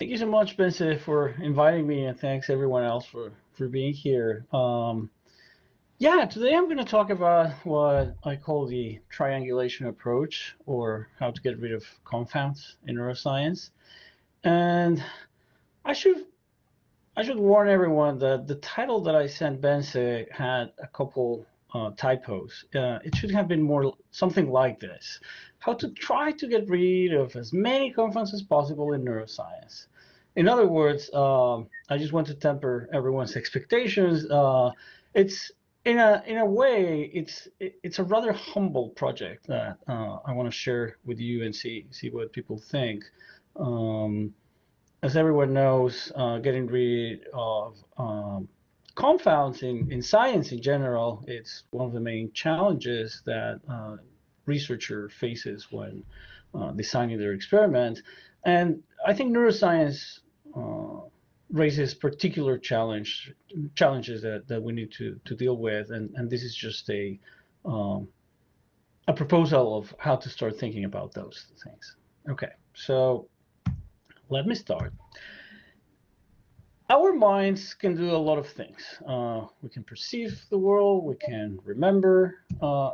Thank you so much, Bence, for inviting me, and thanks everyone else for being here. Yeah, today I'm going to talk about what I call the triangulation approach, or how to get rid of confounds in neuroscience. And I should warn everyone that the title that I sent Bence had a couple typos. It should have been more something like this: how to try to get rid of as many confounds as possible in neuroscience. In other words, I just want to temper everyone's expectations. It's in a way, it's a rather humble project that I want to share with you and see what people think. As everyone knows, getting rid of confounds in science in general, it's one of the main challenges that researcher faces when designing their experiment. And I think neuroscience raises particular challenges that we need to deal with, and this is just a proposal of how to start thinking about those things. Okay, so let me start. Our minds can do a lot of things. We can perceive the world, we can remember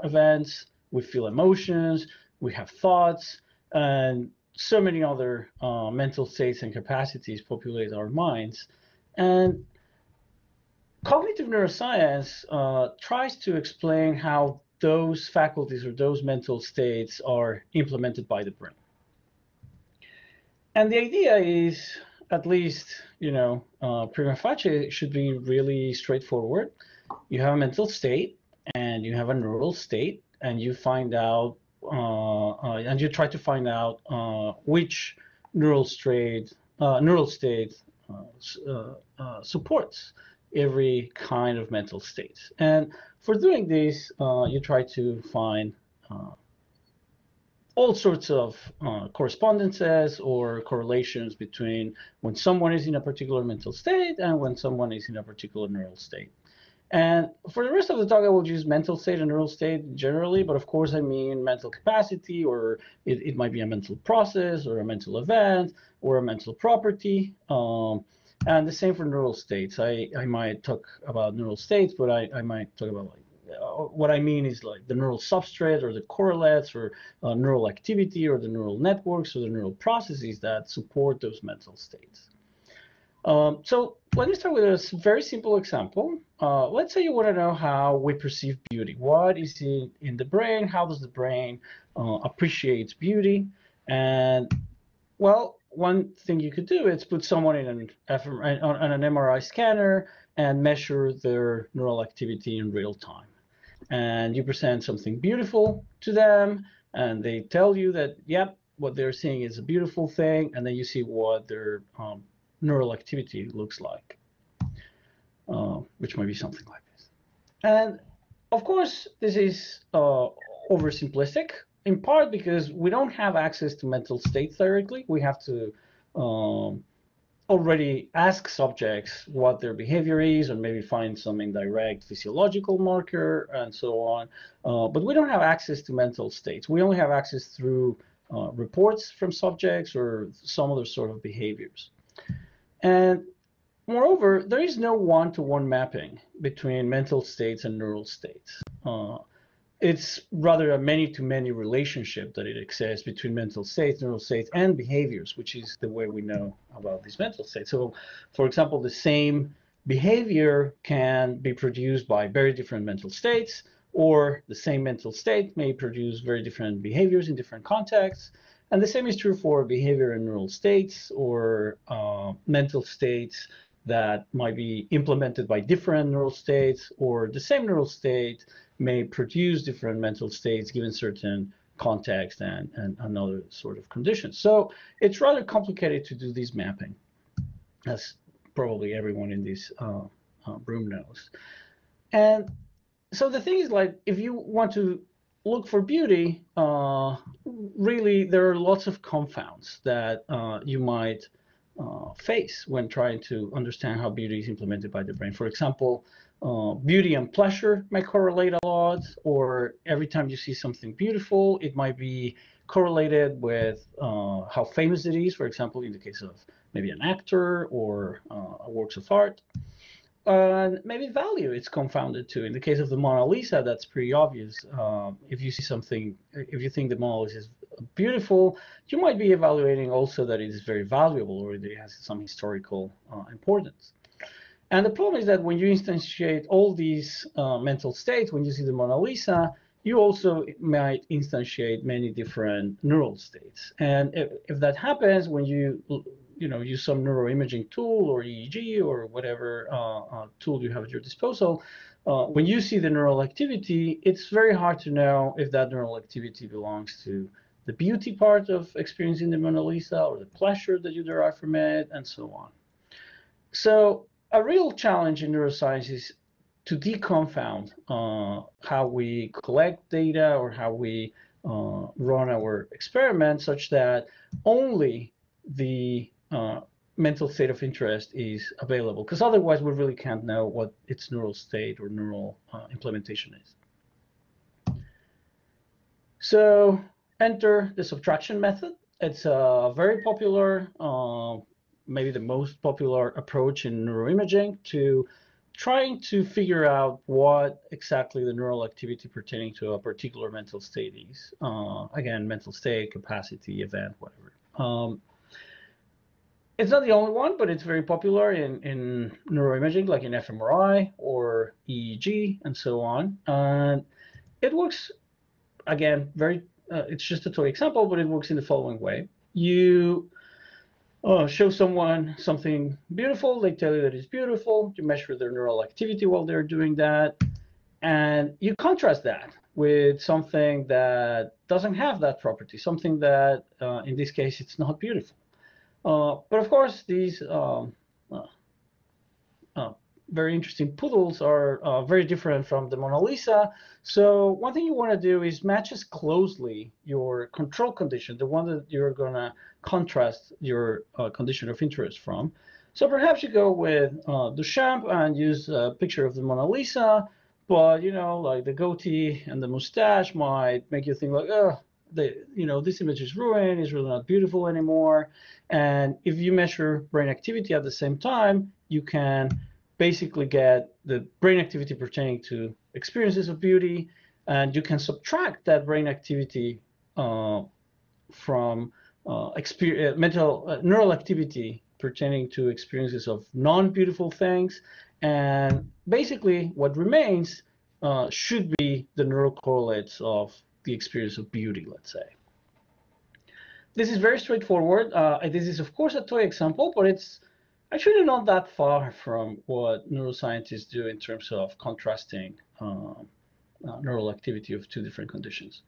events, we feel emotions, we have thoughts, and so many other mental states and capacities populate our minds. And cognitive neuroscience tries to explain how those faculties or those mental states are implemented by the brain. And the idea is, at least, prima facie, it should be really straightforward. You have a mental state and you have a neural state, and you find out and you try to find out which neural state supports every kind of mental state. And for doing this, you try to find all sorts of correspondences or correlations between when someone is in a particular mental state and when someone is in a particular neural state. And for the rest of the talk, I will use mental state and neural state generally, but of course I mean mental capacity, or it might be a mental process or a mental event or a mental property. And the same for neural states. I might talk about neural states, but I might talk about, like, what I mean is like the neural substrate or the correlates or neural activity or the neural networks or the neural processes that support those mental states. So let me start with a very simple example. Let's say you want to know how we perceive beauty. What is in the brain? How does the brain appreciate beauty? And, well, one thing you could do is put someone in on an MRI scanner and measure their neural activity in real time. And you present something beautiful to them, and they tell you that, yep, what they're seeing is a beautiful thing, and then you see what their neural activity looks like, which might be something like this. And of course, this is oversimplistic, in part because we don't have access to mental states directly. We have to already ask subjects what their behavior is, or maybe find some indirect physiological marker and so on. But we don't have access to mental states. We only have access through reports from subjects or some other sort of behaviors. And moreover, there is no one-to-one mapping between mental states and neural states. It's rather a many-to-many relationship that it exists between mental states, neural states, and behaviors, which is the way we know about these mental states. So, for example, the same behavior can be produced by very different mental states, or the same mental state may produce very different behaviors in different contexts. And the same is true for behavior and neural states, or mental states that might be implemented by different neural states, or the same neural state may produce different mental states given certain context and another sort of condition. So it's rather complicated to do this mapping, as probably everyone in this room knows. And so the thing is, like, if you want to look for beauty, really there are lots of confounds that you might face when trying to understand how beauty is implemented by the brain. For example, beauty and pleasure may correlate a lot, or every time you see something beautiful, it might be correlated with how famous it is. For example, in the case of maybe an actor or works of art. And maybe value is confounded too. In the case of the Mona Lisa, that's pretty obvious. If you see something, if you think the Mona Lisa is beautiful, you might be evaluating also that it is very valuable or it has some historical importance. And the problem is that when you instantiate all these mental states, when you see the Mona Lisa, you also might instantiate many different neural states. And if that happens, when you use some neuroimaging tool or EEG or whatever tool you have at your disposal, when you see the neural activity, it's very hard to know if that neural activity belongs to the beauty part of experiencing the Mona Lisa or the pleasure that you derive from it, and so on. So a real challenge in neuroscience is to deconfound how we collect data or how we run our experiments, such that only the mental state of interest is available, because otherwise we really can't know what its neural state or neural implementation is. So enter the subtraction method. It's a very popular, maybe the most popular approach in neuroimaging to trying to figure out what exactly the neural activity pertaining to a particular mental state is. Again, mental state, capacity, event, whatever. It's not the only one, but it's very popular in neuroimaging, like in fMRI or EEG and so on. And it works, again, very, it's just a toy example, but it works in the following way. You show someone something beautiful, they tell you that it's beautiful, you measure their neural activity while they're doing that, and you contrast that with something that doesn't have that property, something that, in this case, it's not beautiful. But of course, these very interesting poodles are very different from the Mona Lisa. So one thing you want to do is match as closely your control condition, the one that you're going to contrast your condition of interest from. So perhaps you go with Duchamp and use a picture of the Mona Lisa, but like the goatee and the mustache might make you think like, oh, this image is ruined, it's really not beautiful anymore. And if you measure brain activity at the same time, you can basically get the brain activity pertaining to experiences of beauty, and you can subtract that brain activity from neural activity pertaining to experiences of non-beautiful things. And basically what remains should be the neural correlates of the experience of beauty, let's say. This is very straightforward. This is, of course, a toy example, but it's actually not that far from what neuroscientists do in terms of contrasting neural activity of two different conditions.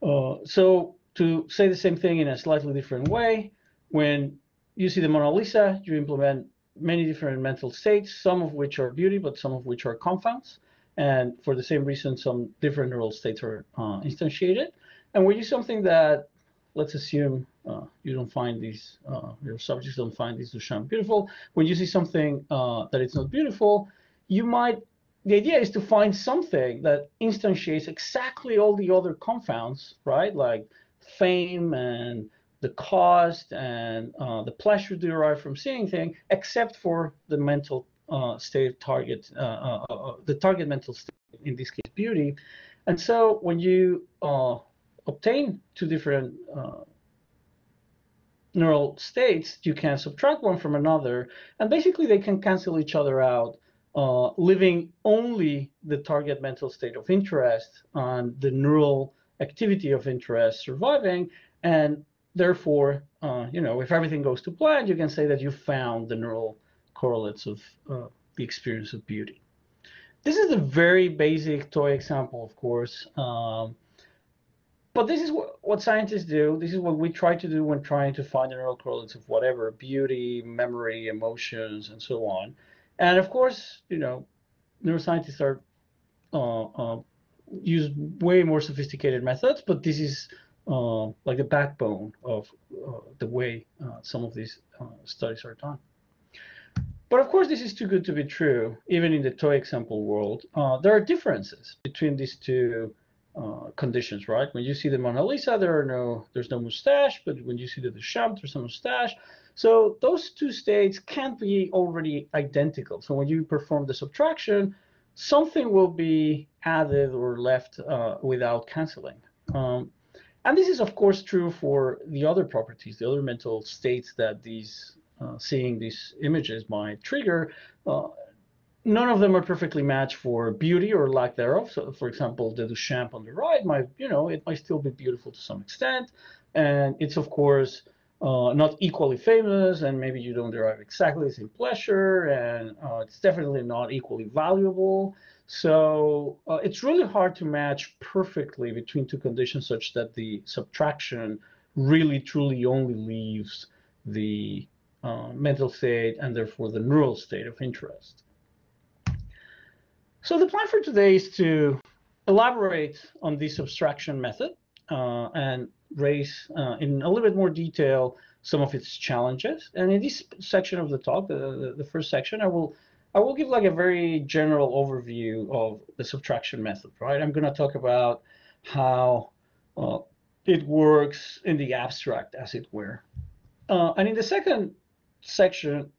So to say the same thing in a slightly different way, when you see the Mona Lisa, you implement many different mental states, some of which are beauty, but some of which are confounds. And for the same reason, some different neural states are instantiated. And when you do something that, let's assume you don't find these, your subjects don't find these Duchamp beautiful, when you see something that it's not beautiful, you might, the idea is to find something that instantiates exactly all the other confounds, right? Like fame and the cost and the pleasure derived from seeing things, except for the mental state target, the target mental state, in this case beauty. And so when you obtain two different neural states, you can subtract one from another, and basically they can cancel each other out, leaving only the target mental state of interest and the neural activity of interest surviving. And therefore, if everything goes to plan, you can say that you found the neural correlates of the experience of beauty. This is a very basic toy example, of course, but this is what scientists do. This is what we try to do when trying to find the neural correlates of whatever, beauty, memory, emotions, and so on. And of course, neuroscientists are use way more sophisticated methods, but this is like the backbone of the way some of these studies are done. But of course, this is too good to be true, even in the toy example world. There are differences between these two conditions, right? When you see the Mona Lisa, there's no mustache, but when you see the Duchamp, there's no mustache. So those two states can't be already identical. So when you perform the subtraction, something will be added or left without canceling. And this is, of course, true for the other properties, the other mental states that these seeing these images might trigger. None of them are perfectly matched for beauty or lack thereof. So, for example, the Duchamp on the right might, you know, it might still be beautiful to some extent, and it's, of course, not equally famous, and maybe you don't derive exactly the same pleasure, and it's definitely not equally valuable. So it's really hard to match perfectly between two conditions such that the subtraction really truly only leaves the mental state and therefore the neural state of interest. So the plan for today is to elaborate on this subtraction method and raise in a little bit more detail some of its challenges. And in this section of the talk, the first section, I will give like a very general overview of the subtraction method, right? I'm going to talk about how it works in the abstract, as it were. And in the second section,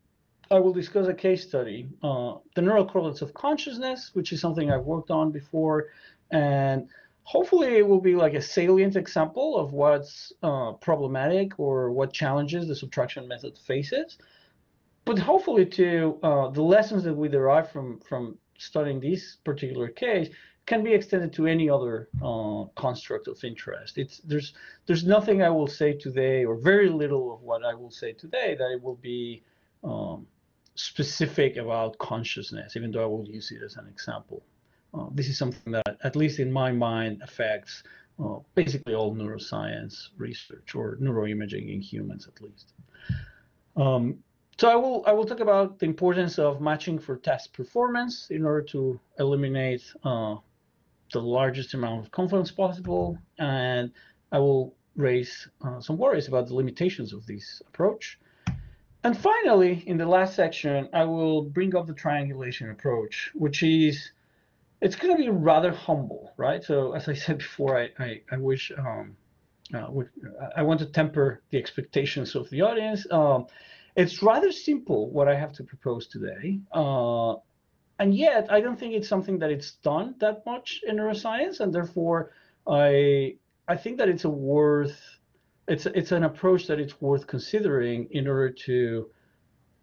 I will discuss a case study, the neural correlates of consciousness, which is something I've worked on before, and hopefully it will be like a salient example of what's problematic or what challenges the subtraction method faces. But hopefully too, the lessons that we derive from studying this particular case can be extended to any other construct of interest. There's nothing I will say today, or very little of what I will say today, that it will be specific about consciousness, even though I will use it as an example. This is something that, at least in my mind, affects basically all neuroscience research, or neuroimaging in humans at least. So I will talk about the importance of matching for test performance in order to eliminate the largest amount of confidence possible. And I will raise some worries about the limitations of this approach. And finally, in the last section, I will bring up the triangulation approach, which is, it's going to be rather humble, right? So as I said before, I wish, I want to temper the expectations of the audience. It's rather simple what I have to propose today, and yet I don't think it's something that it's done that much in neuroscience, and therefore I think that it's it's an approach that it's worth considering in order to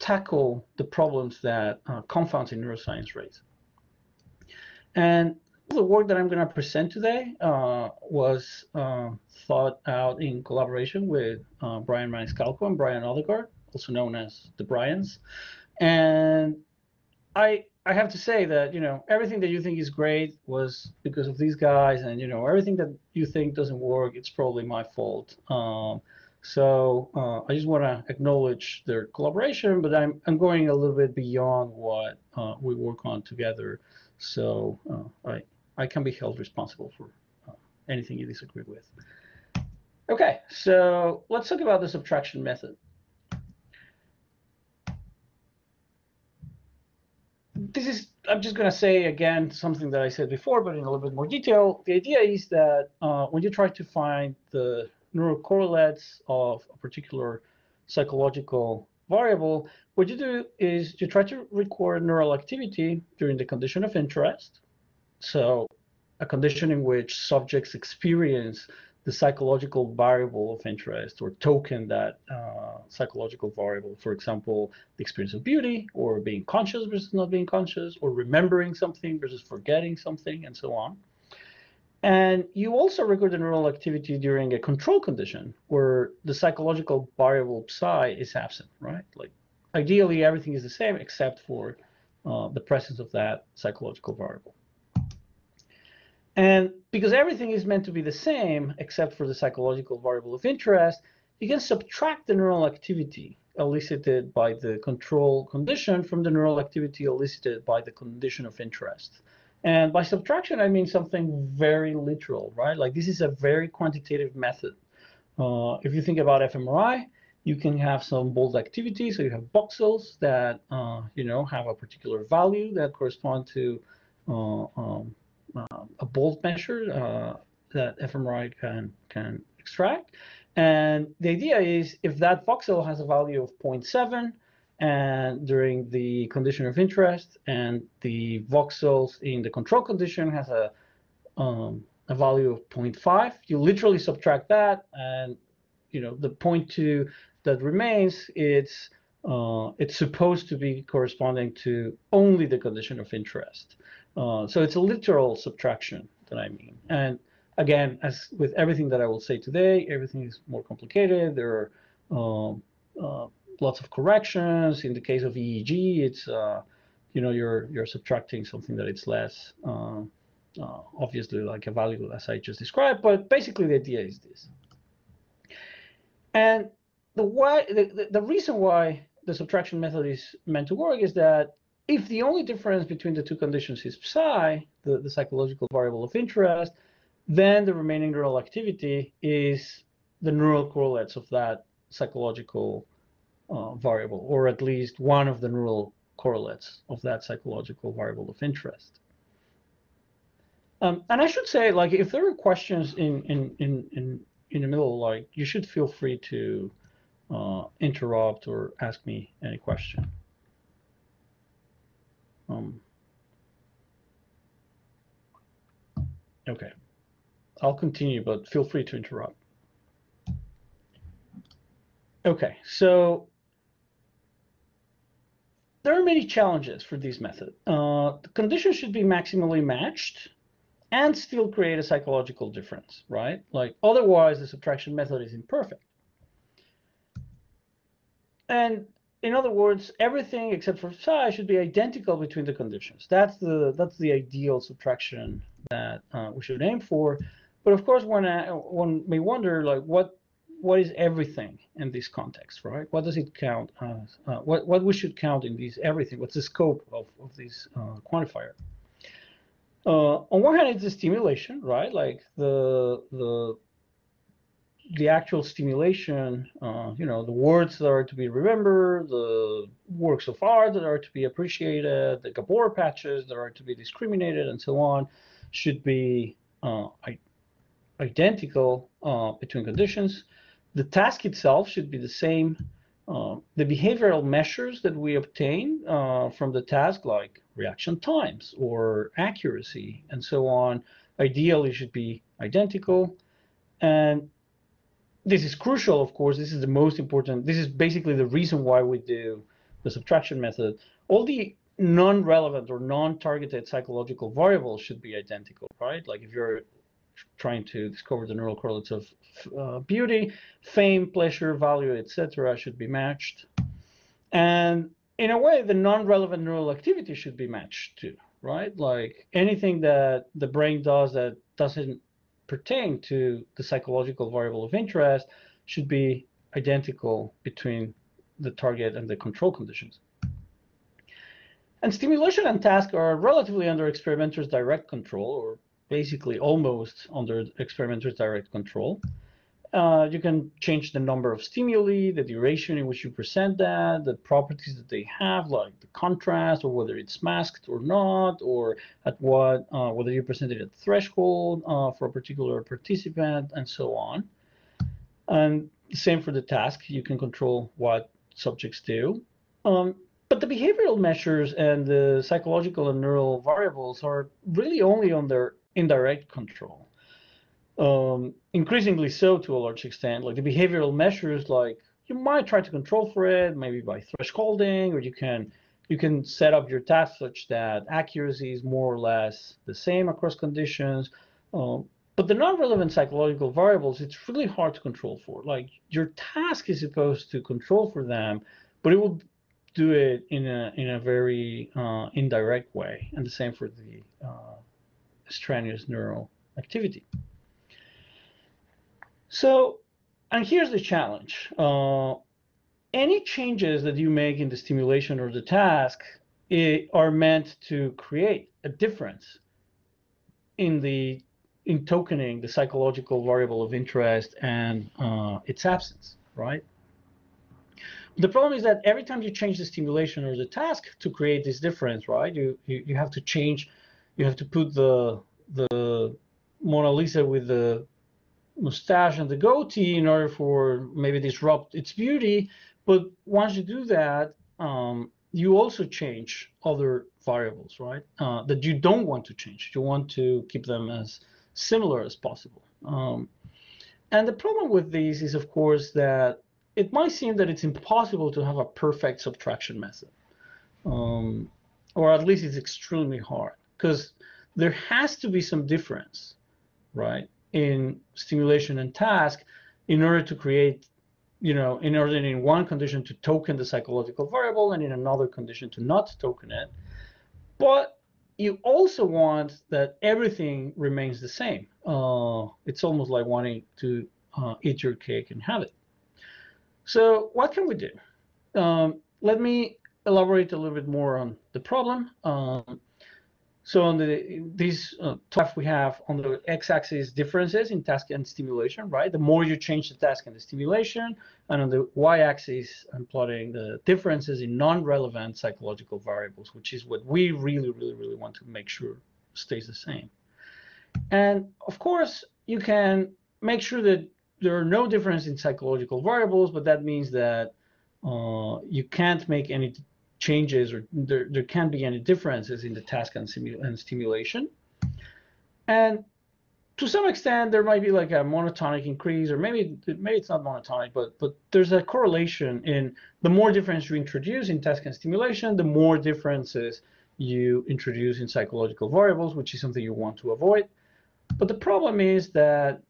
tackle the problems that confounds in neuroscience raise. And the work that I'm going to present today was thought out in collaboration with Brian Ranskalko and Brian Odegaard, also known as the Bryans. And I have to say that, you know, everything that you think is great was because of these guys, and, you know, everything that you think doesn't work, it's probably my fault. So I just want to acknowledge their collaboration, but I'm going a little bit beyond what we work on together. So I can be held responsible for anything you disagree with. Okay, so let's talk about the subtraction method. This is, I'm just going to say again something that I said before, but in a little bit more detail. The idea is that when you try to find the neural correlates of a particular psychological variable, what you do is you try to record neural activity during the condition of interest. So a condition in which subjects experience the psychological variable of interest, or token that psychological variable, for example, the experience of beauty, or being conscious versus not being conscious, or remembering something versus forgetting something, and so on. And you also record the neural activity during a control condition where the psychological variable psi is absent, right? Like ideally everything is the same except for the presence of that psychological variable. And because everything is meant to be the same except for the psychological variable of interest, you can subtract the neural activity elicited by the control condition from the neural activity elicited by the condition of interest. And by subtraction, I mean something very literal, right? Like this is a very quantitative method. If you think about fMRI, you can have some bold activity. So you have voxels that have a particular value that correspond to a bold measure that fMRI can extract. And the idea is if that voxel has a value of 0.7 and during the condition of interest, and the voxels in the control condition has a value of 0.5, you literally subtract that, and you know the 0.2 that remains, it's supposed to be corresponding to only the condition of interest. So it's a literal subtraction that I mean. And again, as with everything that I will say today, everything is more complicated. There are lots of corrections. In the case of EEG, it's you know, you're subtracting something that it's less obviously like a value as I just described. But basically, the idea is this. And the reason why the subtraction method is meant to work is that if the only difference between the two conditions is psi, the psychological variable of interest, then the remaining neural activity is the neural correlates of that psychological variable, or at least one of the neural correlates of that psychological variable of interest. And I should say, like, if there are questions in the middle, like, you should feel free to interrupt or ask me any question. Okay, I'll continue, but feel free to interrupt. Okay, so there are many challenges for this method. The conditions should be maximally matched and still create a psychological difference, right? Like, otherwise the subtraction method is imperfect. And in other words, everything except for psi should be identical between the conditions. That's the ideal subtraction that we should aim for. But of course, one may wonder, like, what is everything in this context, right? What does it count as? What we should count in this everything? What's the scope of this quantifier? On one hand, it's the stimulation, right? Like the actual stimulation, you know, the words that are to be remembered, the works of art that are to be appreciated, the Gabor patches that are to be discriminated, and so on, should be identical between conditions. The task itself should be the same. The behavioral measures that we obtain from the task, like reaction times or accuracy and so on, ideally should be identical. And this is crucial, of course. This is the most important. This is basically the reason why we do the subtraction method. All the non-relevant or non-targeted psychological variables should be identical, right? Like, if you're trying to discover the neural correlates of beauty, fame, pleasure, value, etc., should be matched. And in a way, the non-relevant neural activity should be matched too, right? Like, anything that the brain does that doesn't pertain to the psychological variable of interest should be identical between the target and the control conditions. And stimulation and task are relatively under experimenter's direct control, or basically almost under experimenter's direct control. You can change the number of stimuli, the duration in which you present that, the properties that they have, like the contrast, or whether it's masked or not, or at what, whether you present it at threshold for a particular participant, and so on. And same for the task, you can control what subjects do. But the behavioral measures and the psychological and neural variables are really only under indirect control. Increasingly so, to a large extent. Like, the behavioral measures, like, you might try to control for it, maybe by thresholding, or you can set up your task such that accuracy is more or less the same across conditions. But the non-relevant psychological variables, it's really hard to control for. Like, your task is supposed to control for them, but it will do it in a very indirect way, and the same for the extraneous neural activity. So, and here's the challenge. Any changes that you make in the stimulation or the task are meant to create a difference in tokening the psychological variable of interest and its absence, right? The problem is that every time you change the stimulation or the task to create this difference, right, you have to put the the Mona Lisa with the mustache and the goatee in order for maybe disrupt its beauty. But once you do that, you also change other variables, right? That you don't want to change. You want to keep them as similar as possible. And the problem with these is, of course, that it might seem that it's impossible to have a perfect subtraction method, or at least it's extremely hard, because there has to be some difference, right, in stimulation and task in order to create, you know, in order in one condition to token the psychological variable and in another condition to not token it. But you also want that everything remains the same. It's almost like wanting to eat your cake and have it. So what can we do? Let me elaborate a little bit more on the problem. So on these graph we have on the x-axis differences in task and stimulation, right? The more you change the task and the stimulation, and on the y-axis I'm plotting the differences in non-relevant psychological variables, which is what we really want to make sure stays the same. And of course, you can make sure that there are no differences in psychological variables, but that means that you can't make any changes, or there can't be any differences in the task and stimulation. And to some extent, there might be like a monotonic increase, or maybe it's not monotonic, but there's a correlation in the more difference you introduce in task and stimulation, the more differences you introduce in psychological variables, which is something you want to avoid. But the problem is that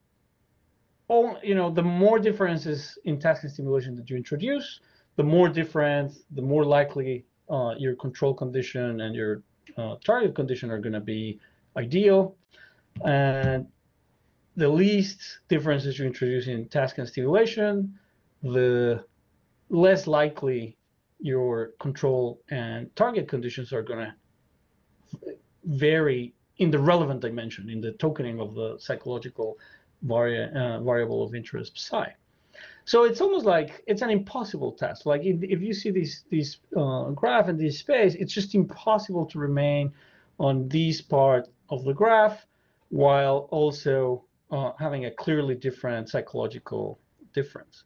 the more differences in task and stimulation that you introduce, the more different, the more likely your control condition and your target condition are going to be ideal. And the least differences you introduce in task and stimulation, the less likely your control and target conditions are going to vary in the relevant dimension, in the tokening of the psychological variable of interest psi. So it's almost like it's an impossible task. Like if you see this graph in this space, it's just impossible to remain on this part of the graph while also having a clearly different psychological difference.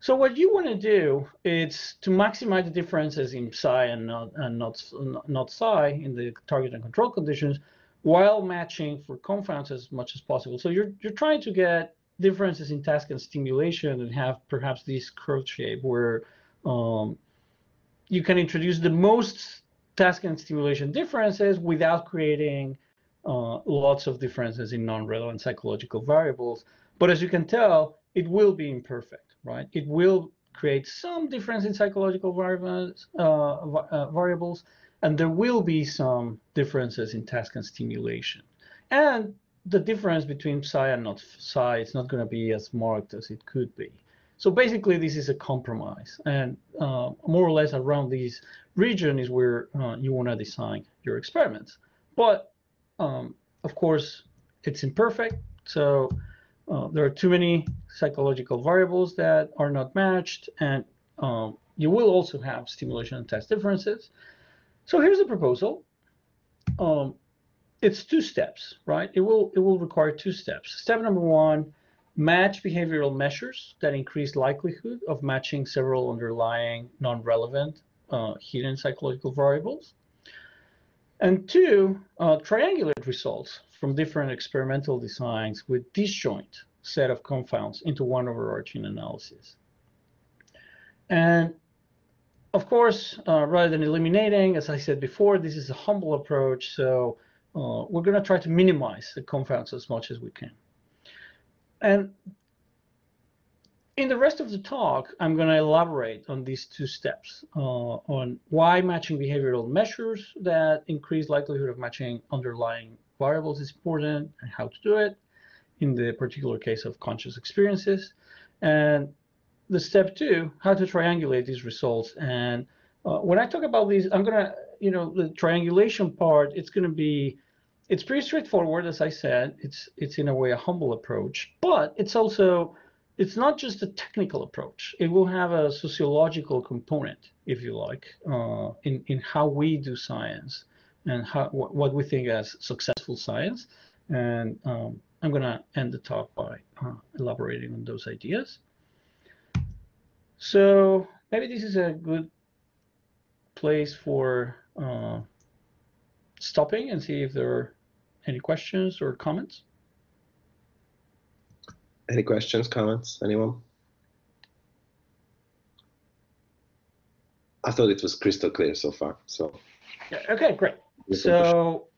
So what you want to do is to maximize the differences in psi and not psi in the target and control conditions, while matching for confounds as much as possible. So you're trying to get differences in task and stimulation and have perhaps this curve shape where you can introduce the most task and stimulation differences without creating lots of differences in non-relevant psychological variables. But as you can tell, it will be imperfect, right? It will create some difference in psychological variables, and there will be some differences in task and stimulation. And the difference between psi and not psi is not going to be as marked as it could be. So basically, this is a compromise. And more or less around this region is where you want to design your experiments. But of course, it's imperfect. So there are too many psychological variables that are not matched. And you will also have stimulation and task differences. So here's a proposal. It's two steps, right? It will require two steps. Step number one, match behavioral measures that increase likelihood of matching several underlying non-relevant hidden psychological variables. And two, triangulate results from different experimental designs with disjoint set of confounds into one overarching analysis. And of course, rather than eliminating, as I said before, this is a humble approach. So we're going to try to minimize the confounds as much as we can. And in the rest of the talk, I'm going to elaborate on these two steps, on why matching behavioral measures that increase likelihood of matching underlying variables is important and how to do it in the particular case of conscious experiences. And the step two, how to triangulate these results. And when I talk about these, I'm going to, the triangulation part, it's pretty straightforward, as I said. It's in a way a humble approach, but it's not just a technical approach. It will have a sociological component, if you like, in how we do science and how, what we think as successful science. And I'm going to end the talk by elaborating on those ideas. So maybe this is a good place for stopping and see if there are any questions or comments. Any questions, comments, anyone? I thought it was crystal clear so far. So yeah, okay, great. So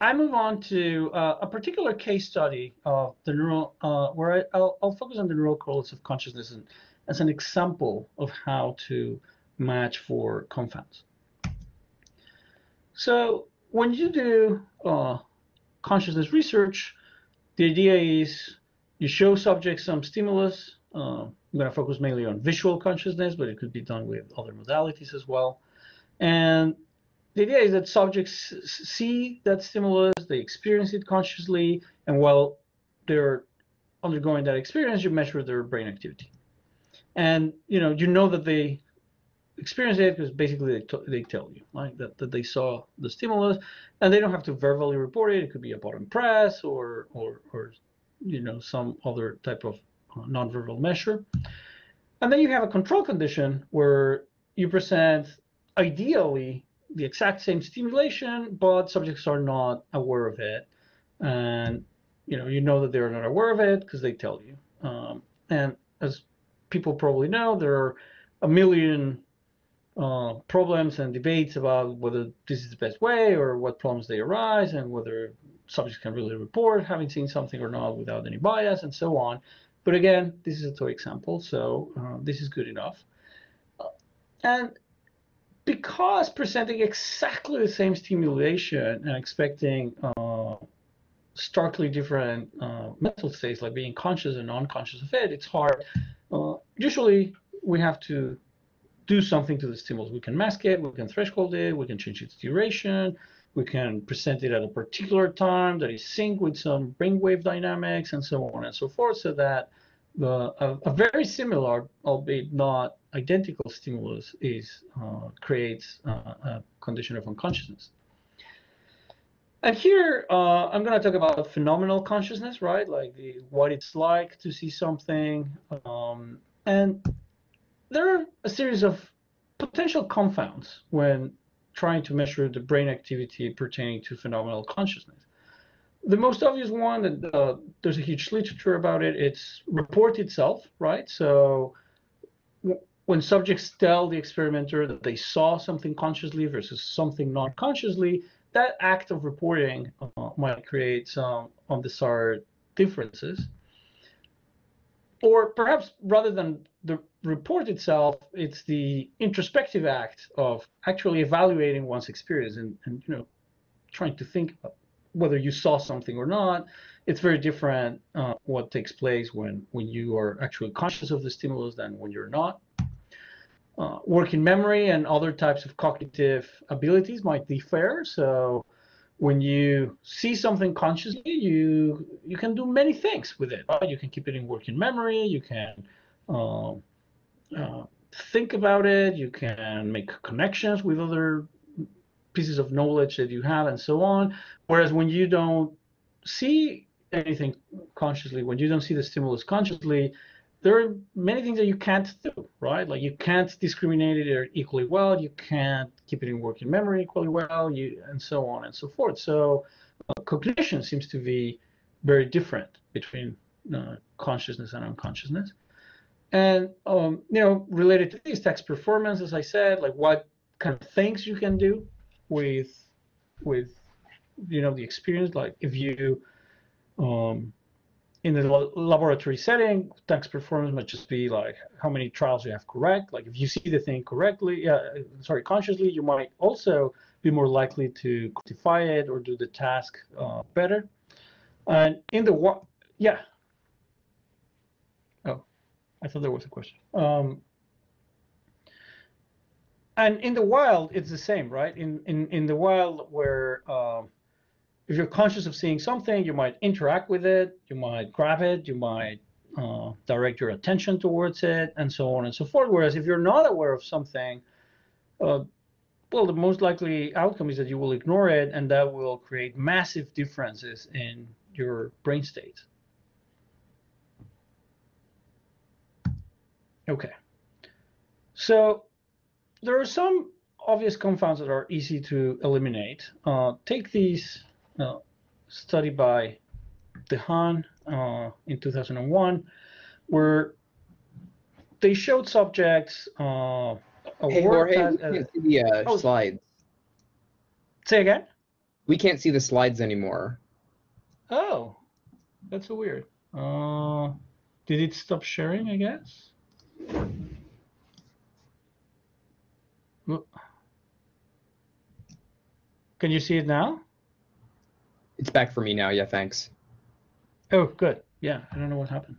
I move on to a particular case study of the neural, where I'll focus on the neural correlates of consciousness and, as an example of how to match for confounds. So when you do consciousness research, the idea is you show subjects some stimulus. I'm going to focus mainly on visual consciousness, but it could be done with other modalities as well. And the idea is that subjects see that stimulus, they experience it consciously, and while they're undergoing that experience, you measure their brain activity. And you know that they experience it because basically they tell you, right, that they saw the stimulus, and they don't have to verbally report it. It could be a button press or you know, some other type of nonverbal measure. And then you have a control condition where you present ideally the exact same stimulation, but subjects are not aware of it, and you know that they're not aware of it because they tell you. And as people probably know, there are a million problems and debates about whether this is the best way or what problems they arise and whether subjects can really report having seen something or not without any bias and so on. But again, this is a toy example, so this is good enough. And because presenting exactly the same stimulation and expecting starkly different mental states, like being conscious and unconscious of it, it's hard. Usually we have to do something to the stimulus. We can mask it, we can threshold it, we can change its duration, we can present it at a particular time that is synced with some brainwave dynamics and so on and so forth, so that a very similar, albeit not identical, stimulus is creates a condition of unconsciousness. And here I'm going to talk about phenomenal consciousness, right? Like what it's like to see something. And there are a series of potential confounds when trying to measure the brain activity pertaining to phenomenal consciousness. The most obvious one that there's a huge literature about it, it's report itself, right? So when subjects tell the experimenter that they saw something consciously versus something not consciously, that act of reporting might create some undesired differences. Or perhaps rather than the report itself, it's the introspective act of actually evaluating one's experience and trying to think about whether you saw something or not. It's very different what takes place when you are actually conscious of the stimulus than when you're not. Working memory and other types of cognitive abilities might differ. So when you see something consciously, you can do many things with it. Right? You can keep it in working memory. You can think about it. You can make connections with other pieces of knowledge that you have and so on. Whereas when you don't see anything consciously, when you don't see the stimulus consciously, there are many things that you can't do, right? Like you can't discriminate it equally well, you can't keep it in working memory equally well, and so on and so forth. So cognition seems to be very different between consciousness and unconsciousness. And related to this, text performance, as I said, like what kind of things you can do with the experience. Like if you in the laboratory setting, text performance might just be like how many trials you have correct. Like if you see the thing correctly, consciously, you might also be more likely to quantify it or do the task better. And in the yeah. Oh, I thought there was a question. And in the wild, it's the same, right? In the wild, where if you're conscious of seeing something, you might interact with it, you might grab it, you might direct your attention towards it, and so on and so forth. Whereas if you're not aware of something, Well, the most likely outcome is that you will ignore it, and that will create massive differences in your brain state. Okay, so there are some obvious confounds that are easy to eliminate. Take these study by DeHaan in 2001, where they showed subjects slides. Say again? We can't see the slides anymore. Oh, that's so weird. Did it stop sharing, I guess? Can you see it now? It's back for me now. Yeah, thanks. Oh, good. Yeah, I don't know what happened.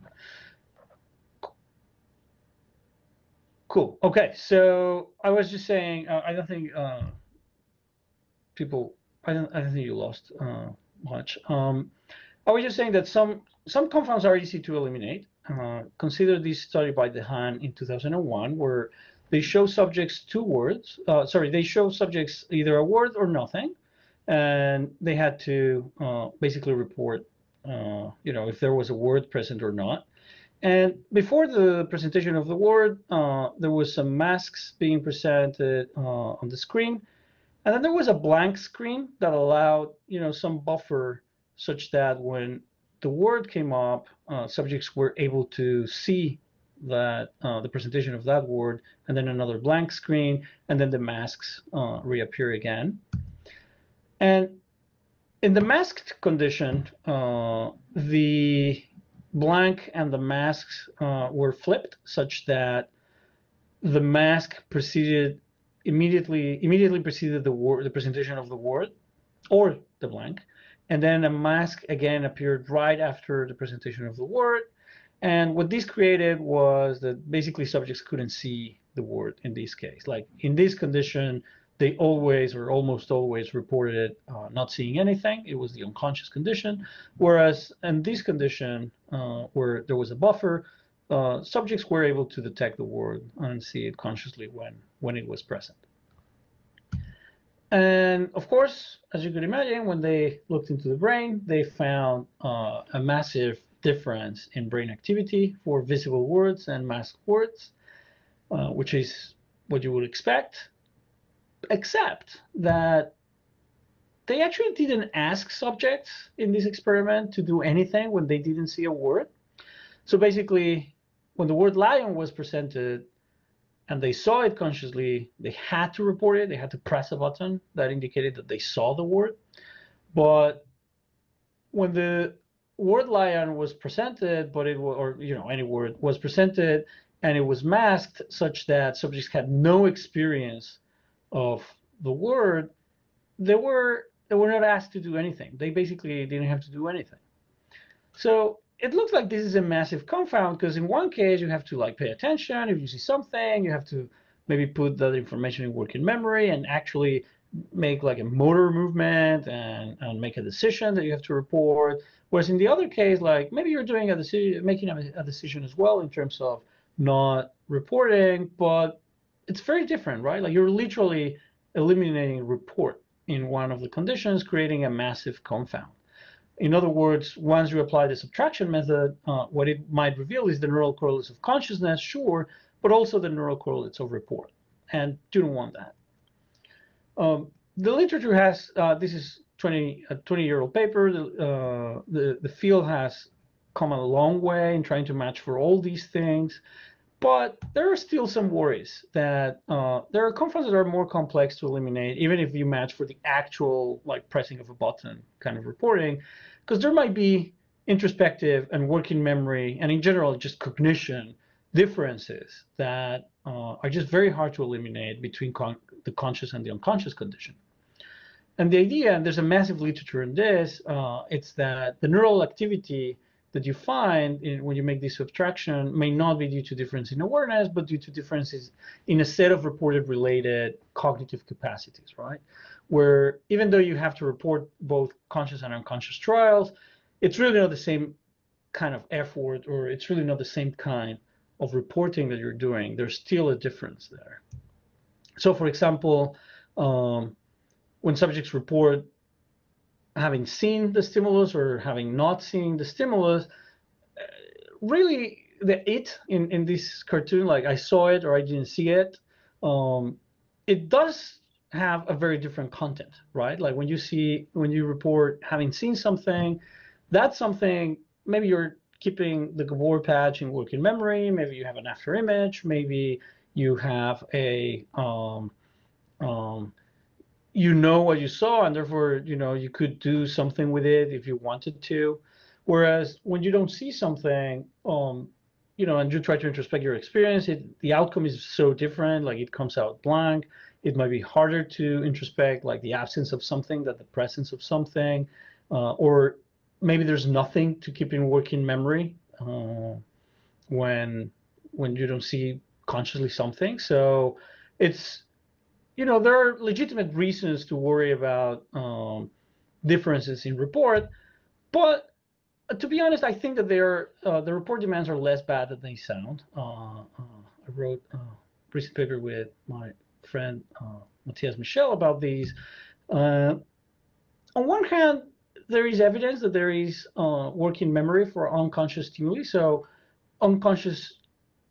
Cool. Okay, so I was just saying, I don't think I don't think you lost much. I was just saying that some confounds are easy to eliminate. Consider this study by DeHaan in 2001, where they show subjects either a word or nothing, and they had to basically report, if there was a word present or not. And before the presentation of the word, there was some masks being presented on the screen, and then there was a blank screen that allowed, some buffer such that when the word came up, subjects were able to see that the presentation of that word, and then another blank screen, and then the masks reappear again. And in the masked condition, the blank and the masks were flipped such that the mask preceded immediately preceded the word, the presentation of the word, or the blank, and then a mask again appeared right after the presentation of the word. And what this created was that basically subjects couldn't see the word in this case. Like in this condition, they always or almost always reported not seeing anything. It was the unconscious condition. Whereas in this condition, where there was a buffer, subjects were able to detect the word and see it consciously when it was present. And of course, as you could imagine, when they looked into the brain, they found a massive difference in brain activity for visible words and masked words, which is what you would expect, except that they actually didn't ask subjects in this experiment to do anything when they didn't see a word. So basically, when the word lion was presented, and they saw it consciously, they had to report it. They had to press a button that indicated that they saw the word. But when the word lion was presented, any word was presented, and it was masked such that subjects had no experience of the word, they were not asked to do anything. They basically didn't have to do anything. So it looks like this is a massive confound, because in one case you have to pay attention. If you see something, you have to maybe put that information in working memory and actually make a motor movement and make a decision that you have to report. Whereas in the other case, maybe you're doing a decision, making a decision as well in terms of not reporting, but it's very different, right? You're literally eliminating report in one of the conditions, creating a massive confound. In other words, once you apply the subtraction method, what it might reveal is the neural correlates of consciousness, sure, but also the neural correlates of report. And you don't want that. The literature has, this is a 20-year-old paper. The field has come a long way in trying to match for all these things. But there are still some worries that there are confounds that are more complex to eliminate, even if you match for the actual pressing of a button kind of reporting, because there might be introspective and working memory and in general just cognition differences that are just very hard to eliminate between the conscious and the unconscious condition. And the idea, and there's a massive literature in this, it's that the neural activity that you find when you make this subtraction may not be due to difference in awareness, but due to differences in a set of reported related cognitive capacities, right? Where even though you have to report both conscious and unconscious trials, it's really not the same kind of effort, or it's really not the same kind of reporting that you're doing. There's still a difference there. So for example, when subjects report having seen the stimulus or having not seen the stimulus, really the it in this cartoon, like I saw it or I didn't see it, it does have a very different content, right? Like when you report having seen something, that's something, maybe you're keeping the Gabor patch in working memory, maybe you have an after image, maybe you have a, you know what you saw, and therefore, you know, you could do something with it if you wanted to. Whereas when you don't see something, you know, and you try to introspect your experience, the outcome is so different, like it comes out blank. It might be harder to introspect, like the absence of something than the presence of something, or maybe there's nothing to keep in working memory when you don't see consciously something. So it's, you know, there are legitimate reasons to worry about differences in report, but to be honest, I think that the report demands are less bad than they sound. I wrote a recent paper with my friend Matthias Michel about these. On one hand, there is evidence that there is working memory for unconscious stimuli. So unconscious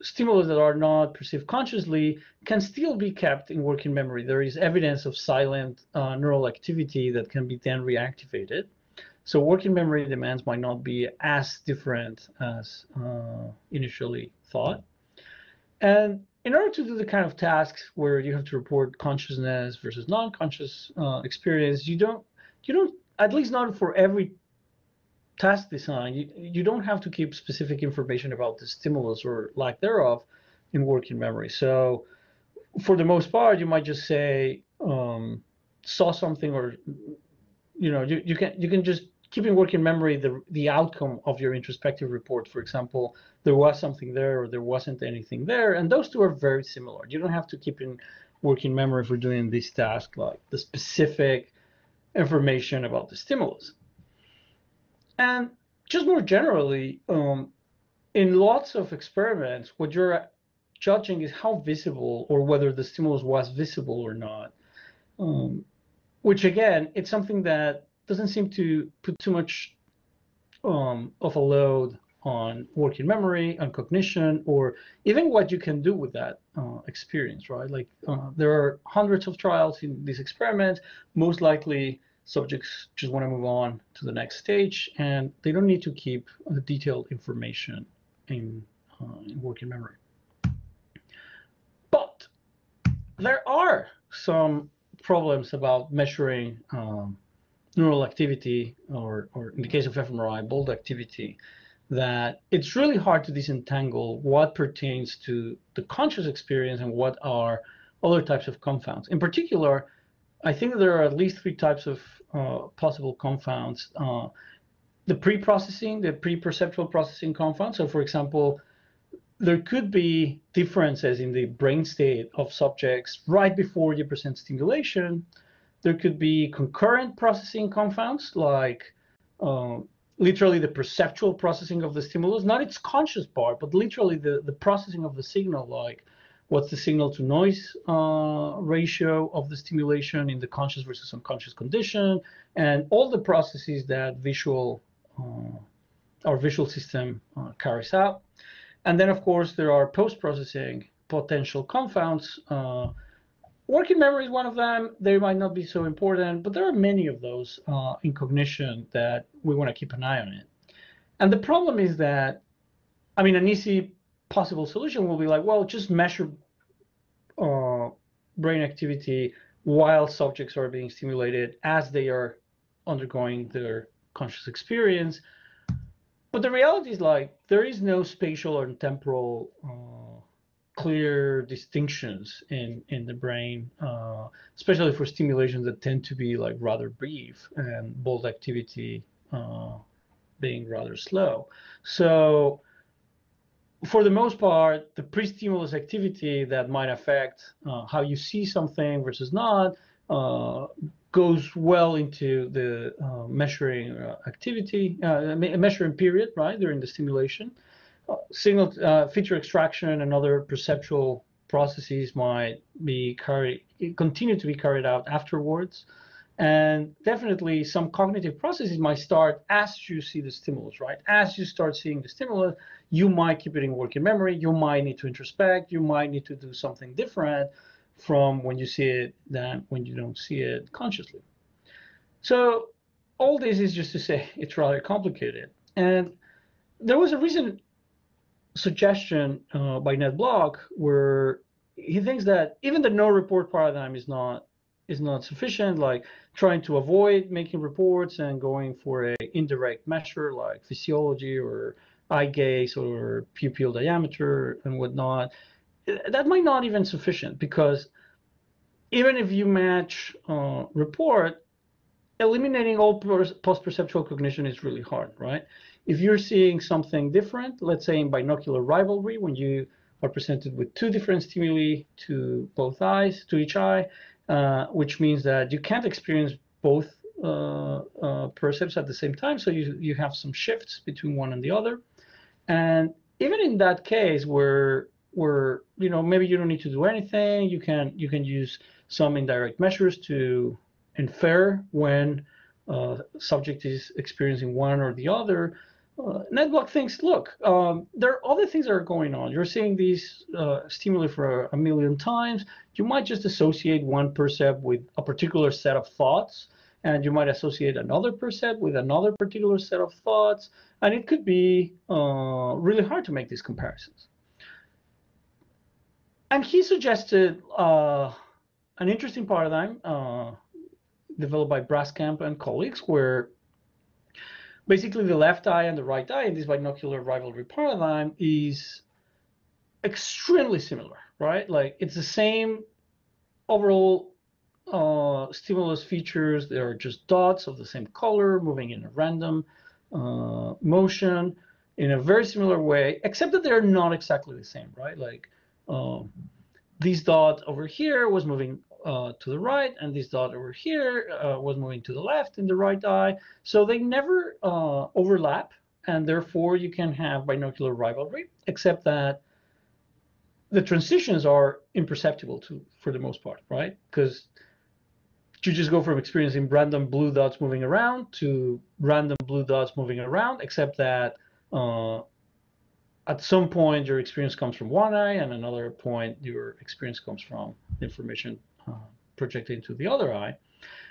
stimuli that are not perceived consciously can still be kept in working memory. There is evidence of silent neural activity that can be then reactivated. So working memory demands might not be as different as initially thought. And in order to do the kind of tasks where you have to report consciousness versus non-conscious experience, you don't, at least not for every task design, you don't have to keep specific information about the stimulus or lack thereof in working memory. So for the most part, you might just say, saw something, or, you know, you can just keep in working memory the outcome of your introspective report. For example, there was something there or there wasn't anything there. And those two are very similar. You don't have to keep in working memory for doing this task, like the specific information about the stimulus. And just more generally, in lots of experiments, what you're judging is how visible, or whether the stimulus was visible or not, which again, it's something that doesn't seem to put too much of a load on working memory, on cognition, or even what you can do with that experience, right? Like there are hundreds of trials in these experiments. Most likely subjects just want to move on to the next stage, and they don't need to keep the detailed information in working memory. But there are some problems about measuring neural activity, or in the case of fMRI, bold activity, that it's really hard to disentangle what pertains to the conscious experience and what are other types of confounds. In particular, I think there are at least three types of possible confounds. The pre-processing, the pre-perceptual processing confound. So for example, there could be differences in the brain state of subjects right before you present stimulation. There could be concurrent processing confounds, like literally the perceptual processing of the stimulus, not its conscious part, but literally the processing of the signal, like what's the signal to noise ratio of the stimulation in the conscious versus unconscious condition, and all the processes that our visual system carries out. And then of course, there are post-processing potential confounds. Working memory is one of them. They might not be so important, but there are many of those in cognition that we want to keep an eye on it. And the problem is that, I mean, an easy possible solution will be like, well, just measure brain activity while subjects are being stimulated as they are undergoing their conscious experience. But the reality is, like, there is no spatial or temporal clear distinctions in the brain, especially for stimulations that tend to be like rather brief and bold activity being rather slow. So for the most part, the pre-stimulus activity that might affect how you see something versus not goes well into the measuring activity, measuring period, right, during the stimulation. Signal feature extraction and other perceptual processes might be continue to be carried out afterwards. And definitely some cognitive processes might start as you see the stimulus, right? As you start seeing the stimulus, you might keep it in working memory. You might need to introspect. You might need to do something different from when you see it than when you don't see it consciously. So all this is just to say it's rather complicated. And there was a recent suggestion by Ned Block where he thinks that even the no report paradigm is not sufficient, like trying to avoid making reports and going for an indirect measure like physiology or eye gaze or pupil diameter and whatnot. That might not even sufficient, because even if you match report, eliminating all post-perceptual cognition is really hard, right? If you're seeing something different, let's say in binocular rivalry, when you are presented with two different stimuli to both eyes, to each eye, which means that you can't experience both percepts at the same time. So you have some shifts between one and the other. And even in that case where you know, maybe you don't need to do anything, you can use some indirect measures to infer when subject is experiencing one or the other. Ned Block thinks, look, there are other things that are going on. You're seeing these stimuli for a million times. You might just associate one percept with a particular set of thoughts, and you might associate another percept with another particular set of thoughts, and it could be really hard to make these comparisons. And he suggested an interesting paradigm developed by Braskamp and colleagues, where basically the left eye and the right eye in this binocular rivalry paradigm is extremely similar, right? Like it's the same overall stimulus features. They are just dots of the same color moving in a random motion in a very similar way, except that they're not exactly the same, right? Like this dot over here was moving to the right, and this dot over here was moving to the left in the right eye. So they never overlap, and therefore you can have binocular rivalry, except that the transitions are imperceptible for the most part, right? Because you just go from experiencing random blue dots moving around to random blue dots moving around, except that at some point your experience comes from one eye, and another point your experience comes from information projected into the other eye.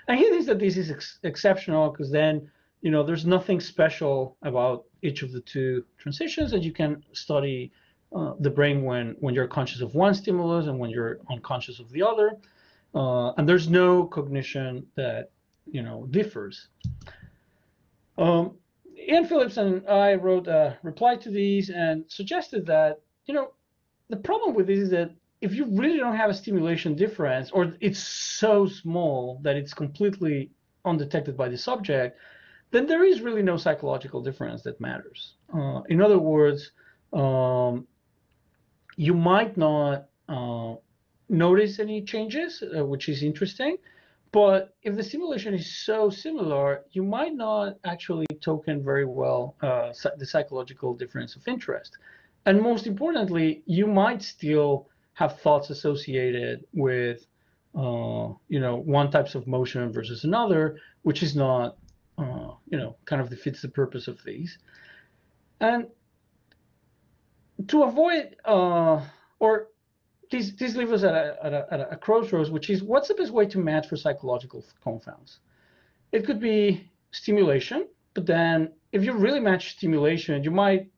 And he thinks that this is exceptional, because then, you know, there's nothing special about each of the two transitions, and you can study the brain when you're conscious of one stimulus and when you're unconscious of the other, and there's no cognition that, you know, differs. Ian Phillips and I wrote a reply to these and suggested that, you know, the problem with this is that if you really don't have a stimulation difference, or it's so small that it's completely undetected by the subject, then there is really no psychological difference that matters. In other words, you might not notice any changes, which is interesting, but if the stimulation is so similar, you might not actually token very well the psychological difference of interest. And most importantly, you might still have thoughts associated with, you know, one types of motion versus another, which is not, you know, kind of defeats the purpose of these. And to avoid, or these leave us at a crossroads, which is what's the best way to match for psychological confounds? It could be stimulation, but then if you really match stimulation, you might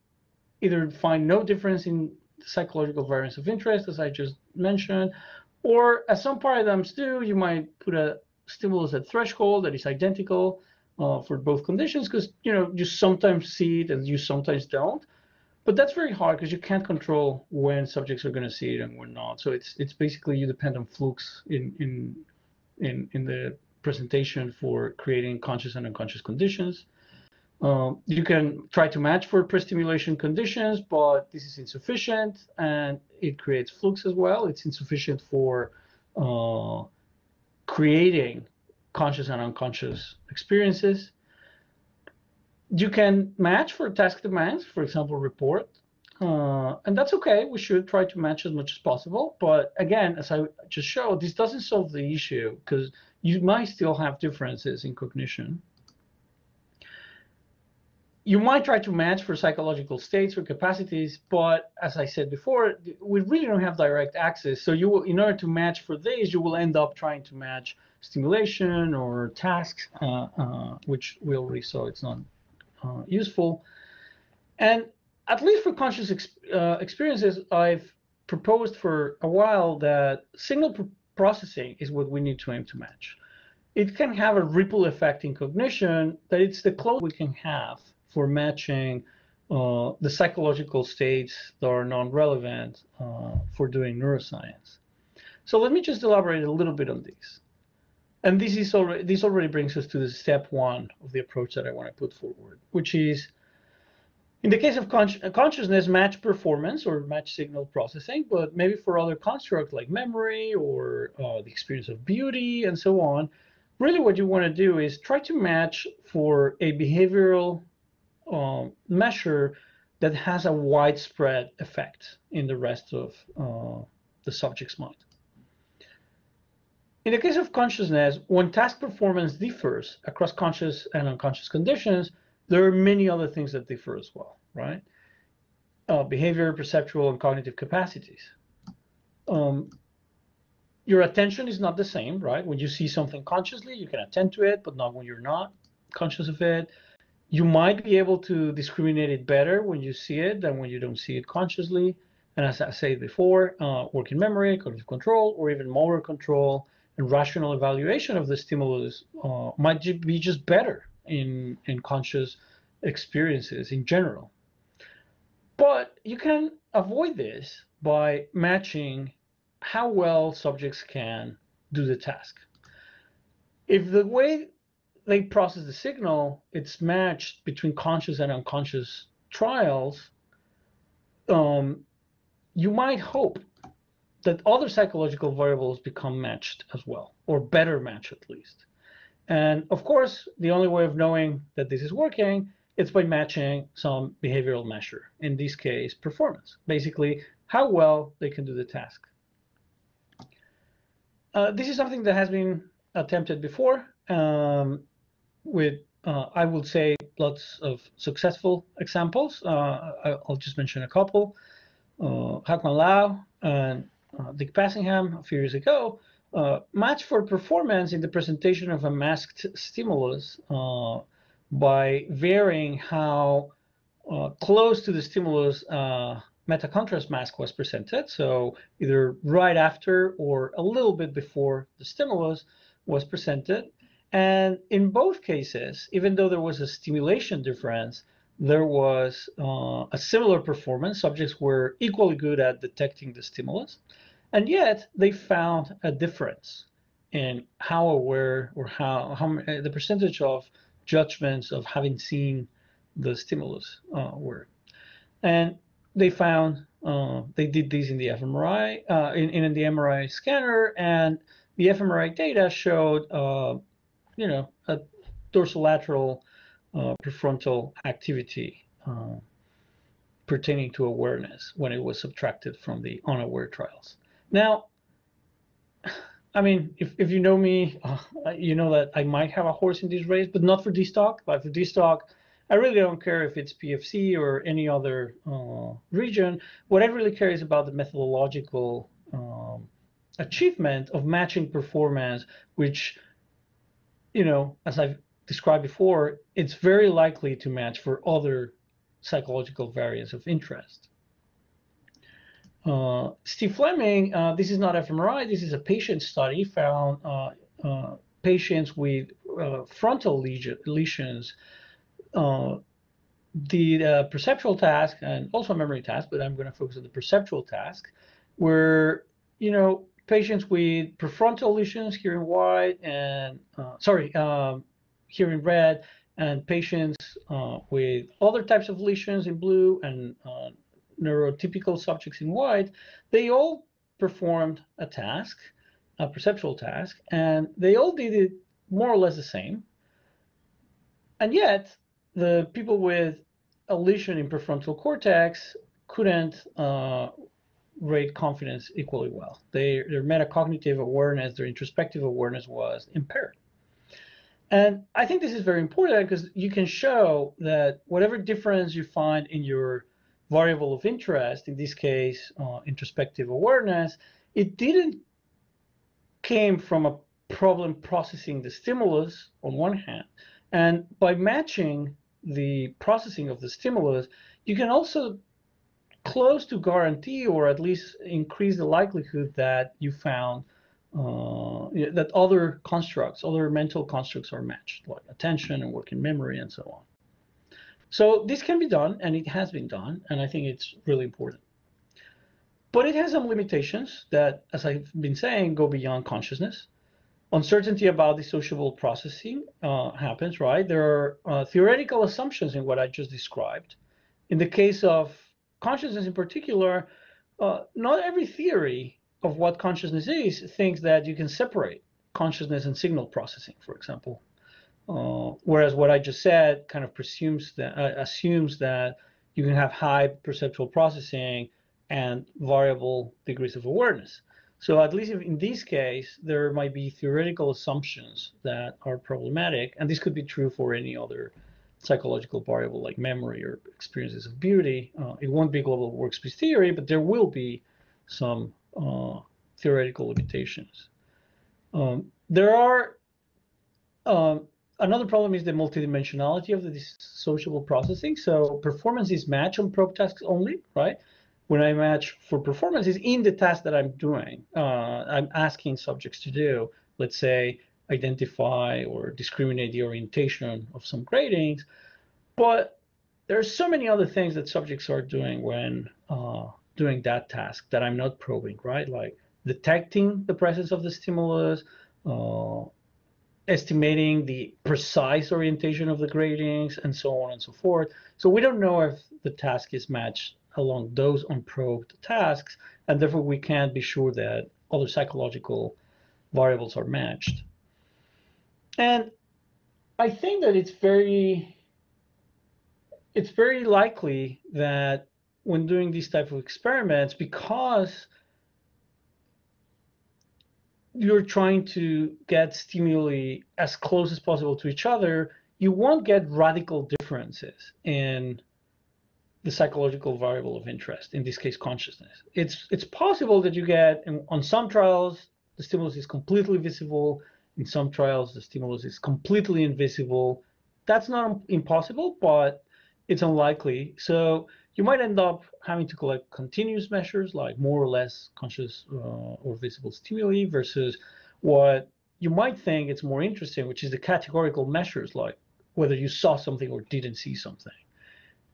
either find no difference in psychological variance of interest, as I just mentioned, or as some paradigms do, you might put a stimulus at threshold that is identical for both conditions, because, you know, you sometimes see it and you sometimes don't. But that's very hard, because you can't control when subjects are going to see it and when not. So it's basically you depend on flukes in the presentation for creating conscious and unconscious conditions. You can try to match for pre-stimulation conditions, but this is insufficient, and it creates flukes as well. It's insufficient for creating conscious and unconscious experiences. You can match for task demands, for example, report, And that's okay. We should try to match as much as possible. But again, as I just showed, this doesn't solve the issue because you might still have differences in cognition. You might try to match for psychological states or capacities, but as I said before, we really don't have direct access. So you will, in order to match for these, you will end up trying to match stimulation or tasks, which we already saw it's not useful. And at least for conscious experiences, I've proposed for a while that signal processing is what we need to aim to match. It can have a ripple effect in cognition, but it's the closest we can have for matching the psychological states that are non-relevant for doing neuroscience. So let me just elaborate a little bit on this. And this already brings us to the step one of the approach that I want to put forward, which is, in the case of consciousness, match performance or match signal processing, but maybe for other constructs like memory or the experience of beauty and so on, really what you want to do is try to match for a behavioral measure that has a widespread effect in the rest of the subject's mind. In the case of consciousness, when task performance differs across conscious and unconscious conditions, there are many other things that differ as well, right? Behavior, perceptual, and cognitive capacities. Your attention is not the same, right? When you see something consciously, you can attend to it, but not when you're not conscious of it. You might be able to discriminate it better when you see it than when you don't see it consciously. And as I said before, working memory, cognitive control, or even motor control and rational evaluation of the stimulus might be just better in conscious experiences in general. But you can avoid this by matching how well subjects can do the task. If the way they process the signal, it's matched between conscious and unconscious trials, you might hope that other psychological variables become matched as well, or better matched at least. And of course, the only way of knowing that this is working is by matching some behavioral measure, in this case, performance, basically how well they can do the task. This is something that has been attempted before, with, I would say, lots of successful examples. I'll just mention a couple. Hakman Lau and Dick Passingham a few years ago matched for performance in the presentation of a masked stimulus by varying how close to the stimulus meta-contrast mask was presented. So either right after or a little bit before the stimulus was presented. And in both cases, even though there was a stimulation difference, there was a similar performance. Subjects were equally good at detecting the stimulus, and yet they found a difference in how aware or how the percentage of judgments of having seen the stimulus were. And they found they did this in the fMRI in the MRI scanner, and the fMRI data showed a dorsolateral prefrontal activity pertaining to awareness when it was subtracted from the unaware trials. Now, I mean, if you know me, you know that I might have a horse in this race, but not for this talk. But for this talk, I really don't care if it's PFC or any other region. What I really care is about the methodological achievement of matching performance, which, you know, as I've described before, it's very likely to match for other psychological variants of interest. Steve Fleming, this is not fMRI, this is a patient study, found patients with frontal lesions did a perceptual task and also a memory task, but I'm going to focus on the perceptual task, where, you know, patients with prefrontal lesions, here in white, and here in red, and patients with other types of lesions in blue, and neurotypical subjects in white, they all performed a task, a perceptual task, and they all did it more or less the same. And yet, the people with a lesion in prefrontal cortex couldn't rate confidence equally well. Their metacognitive awareness, their introspective awareness was impaired. And I think this is very important because you can show that whatever difference you find in your variable of interest, in this case, introspective awareness, it didn't came from a problem processing the stimulus on one hand. And by matching the processing of the stimulus, you can also close to guarantee or at least increase the likelihood that you found that other constructs, other mental constructs are matched, like attention and working memory and so on. So this can be done, and it has been done, and I think it's really important. But it has some limitations that, as I've been saying, go beyond consciousness. Uncertainty about dissociable processing happens, right? There are theoretical assumptions in what I just described. In the case of consciousness in particular, not every theory of what consciousness is thinks that you can separate consciousness and signal processing, for example. Whereas what I just said kind of presumes that, assumes that you can have high perceptual processing and variable degrees of awareness. So at least in this case, there might be theoretical assumptions that are problematic, and this could be true for any other psychological variable like memory or experiences of beauty. It won't be global workspace theory, but there will be some theoretical limitations. There are another problem is the multidimensionality of the dissociable processing. So performance is matched on probe tasks only, right? When I match for performance is in the task that I'm doing, I'm asking subjects to do, let's say identify or discriminate the orientation of some gradings, but there are so many other things that subjects are doing when doing that task that I'm not probing, right? Like detecting the presence of the stimulus, estimating the precise orientation of the gradings, and so on and so forth. So we don't know if the task is matched along those unprobed tasks, and therefore we can't be sure that other psychological variables are matched. And I think that it's very likely that when doing these type of experiments, because you're trying to get stimuli as close as possible to each other, you won't get radical differences in the psychological variable of interest, in this case, consciousness. It's possible that you get, on some trials, the stimulus is completely visible. In some trials, the stimulus is completely invisible. That's not impossible, but it's unlikely. So you might end up having to collect continuous measures, like more or less conscious or visible stimuli, versus what you might think it's more interesting, which is the categorical measures, like whether you saw something or didn't see something.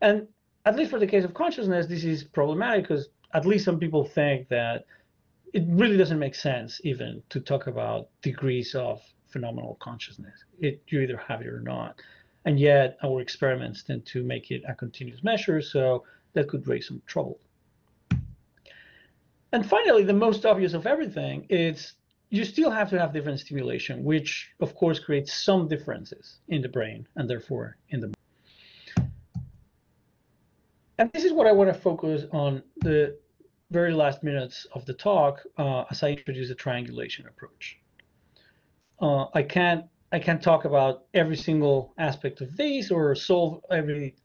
And at least for the case of consciousness, this is problematic because at least some people think that it really doesn't make sense even to talk about degrees of phenomenal consciousness. You either have it or not. And yet our experiments tend to make it a continuous measure, so that could raise some trouble. And finally, the most obvious of everything is you still have to have different stimulation, which of course creates some differences in the brain and therefore in the mind. And this is what I want to focus on the very last minutes of the talk as I introduce the triangulation approach. I can't talk about every single aspect of these or solve every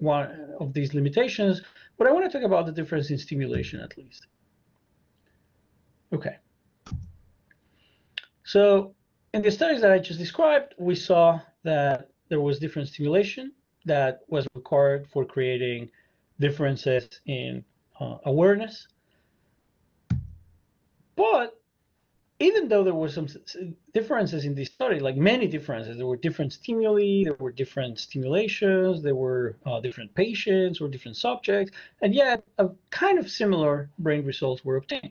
one of these limitations, but I want to talk about the difference in stimulation at least. Okay. So in the studies that I just described, we saw that there was different stimulation that was required for creating differences in awareness. But even though there were some differences in this study, like many differences, there were different stimuli, there were different stimulations, there were different patients or different subjects, and yet a kind of similar brain results were obtained.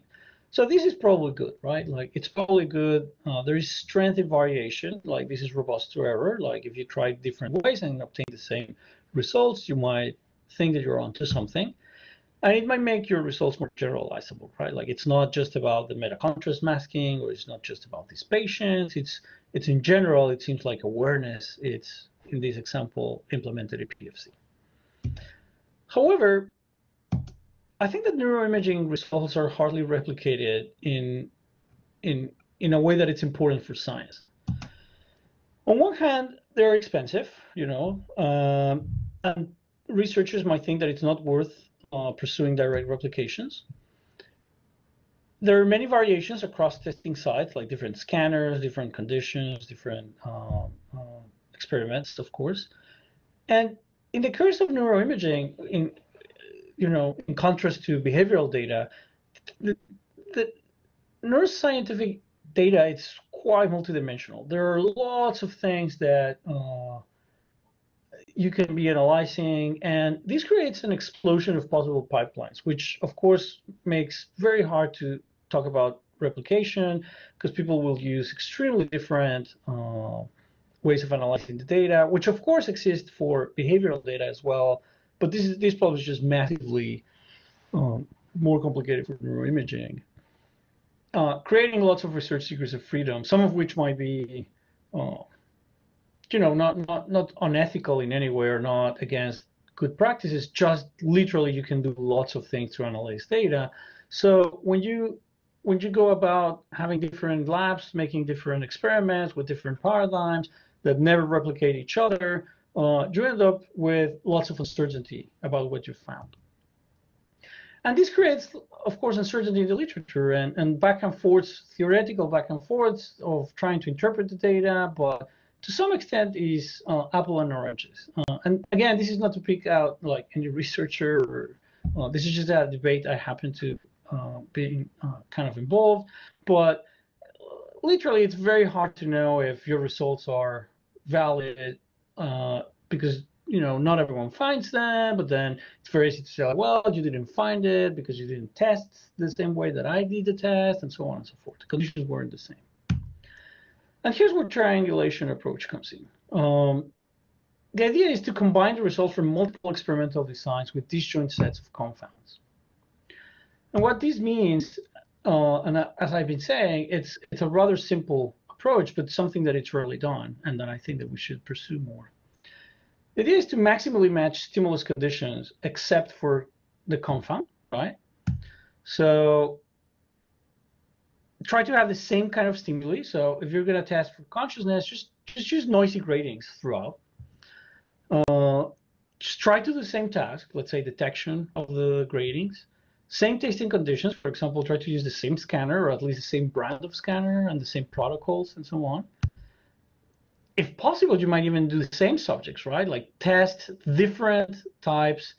So this is probably good, right? Like it's probably good. There is strength in variation, like this is robust to error. Like if you try different ways and obtain the same results, you might think that you're onto something. And it might make your results more generalizable, right? Like it's not just about the metacontrast masking, or it's not just about these patients. It's in general, it seems like awareness. It's, in this example, implemented in PFC. However, I think that neuroimaging results are hardly replicated in a way that it's important for science. On one hand, they're expensive, you know, and researchers might think that it's not worth pursuing direct replications. There are many variations across testing sites, like different scanners, different conditions, different experiments, of course. And in the case of neuroimaging, in contrast to behavioral data, the neuroscientific data is quite multidimensional. There are lots of things that you can be analyzing, and this creates an explosion of possible pipelines, which of course makes very hard to talk about replication, because people will use extremely different ways of analyzing the data, which of course exist for behavioral data as well. But this problem is just massively more complicated for neuroimaging, creating lots of research secrets of freedom, some of which might be you know, not unethical in any way or not against good practices, just literally you can do lots of things to analyze data. So when you go about having different labs, making different experiments with different paradigms that never replicate each other, you end up with lots of uncertainty about what you found. And this creates, of course, uncertainty in the literature and back and forth, theoretical back and forth of trying to interpret the data, but to some extent is apple and oranges. And again, this is not to pick out like any researcher, or, this is just a debate I happen to be kind of involved, but literally it's very hard to know if your results are valid because, you know, not everyone finds them, but then it's very easy to say, well, you didn't find it because you didn't test the same way that I did the test, and so on and so forth. The conditions weren't the same. And here's where triangulation approach comes in. The idea is to combine the results from multiple experimental designs with disjoint sets of confounds. And what this means, and as I've been saying, it's a rather simple approach, but something that it's rarely done, and that I think that we should pursue more. The idea is to maximally match stimulus conditions except for the confound, right? So try to have the same kind of stimuli. So if you're going to test for consciousness, just use noisy gratings throughout. Just try to do the same task, let's say detection of the gratings, same testing conditions. For example, try to use the same scanner, or at least the same brand of scanner and the same protocols and so on. If possible, you might even do the same subjects, right? Like test different types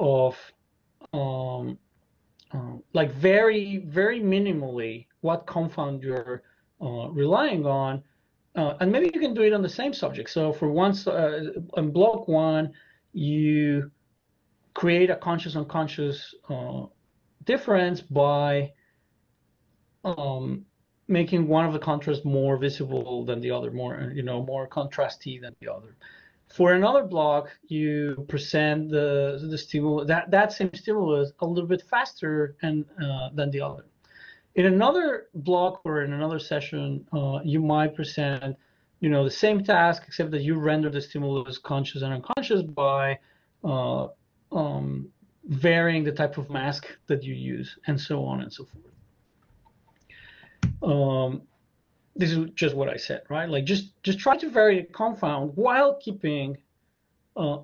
of, like very, very minimally what confound you're relying on. And maybe you can do it on the same subject. So for once, in block one, you create a conscious-unconscious difference by making one of the contrasts more visible than the other, more, you know, more contrasty than the other. For another block, you present the stimulus, that same stimulus a little bit faster and than the other. In another block or in another session, you might present, you know, the same task, except that you render the stimulus conscious and unconscious by varying the type of mask that you use, and so on and so forth. This is just what I said, right? Like just try to vary the confound while keeping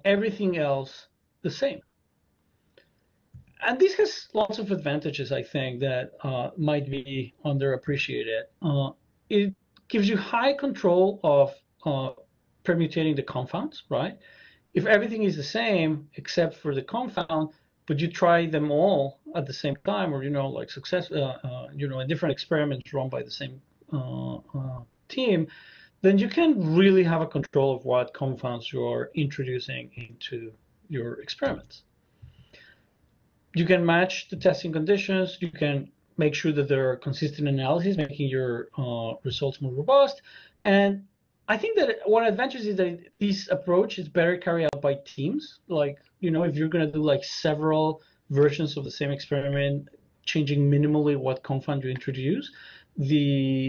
everything else the same. And this has lots of advantages, I think, that might be underappreciated. It gives you high control of permutating the confounds, right? If everything is the same except for the confound, but you try them all at the same time, or, you know, like success, you know, in different experiments run by the same team, then you can really have a control of what confounds you're introducing into your experiments. You can match the testing conditions. You can make sure that there are consistent analyses, making your results more robust. And I think that one advantage is that this approach is better carried out by teams. Like, you know, if you're going to do like several versions of the same experiment, changing minimally what confound you introduce, this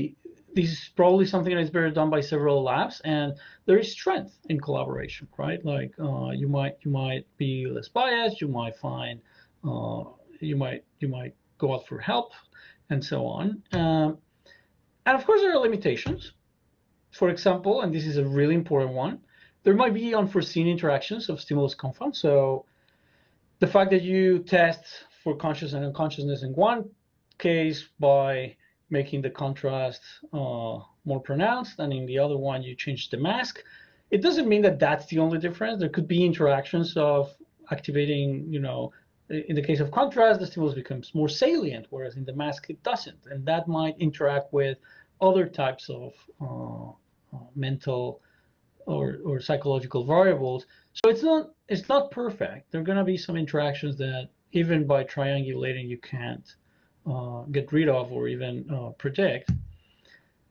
is probably something that is better done by several labs, and there is strength in collaboration, right? Like you might be less biased, you might find you might go out for help, and so on. And of course, there are limitations. For example, and this is a really important one, there might be unforeseen interactions of stimulus confound. So the fact that you test for conscious and unconsciousness in one case by making the contrast more pronounced, and in the other one you change the mask, it doesn't mean that that's the only difference. There could be interactions of activating, you know, in the case of contrast, the stimulus becomes more salient, whereas in the mask it doesn't, and that might interact with other types of mental or psychological variables. So it's not perfect. There are going to be some interactions that even by triangulating you can't get rid of or even predict.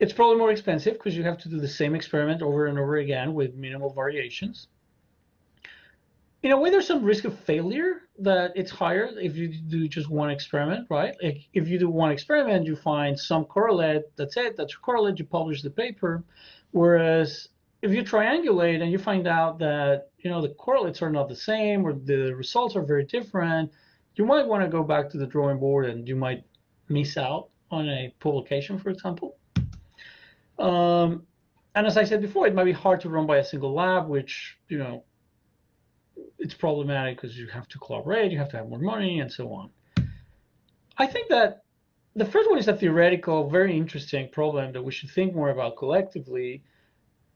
It's probably more expensive because you have to do the same experiment over and over again with minimal variations. In a way, there's some risk of failure that it's higher if you do just one experiment, right? Like if you do one experiment, you find some correlate, that's it, that's your correlate, you publish the paper. Whereas if you triangulate and you find out that, you know, the correlates are not the same or the results are very different, you might want to go back to the drawing board and you might miss out on a publication, for example. And as I said before, it might be hard to run by a single lab, which, you know, it's problematic because you have to collaborate, you have to have more money, and so on. I think that the first one is a theoretical, very interesting problem that we should think more about collectively.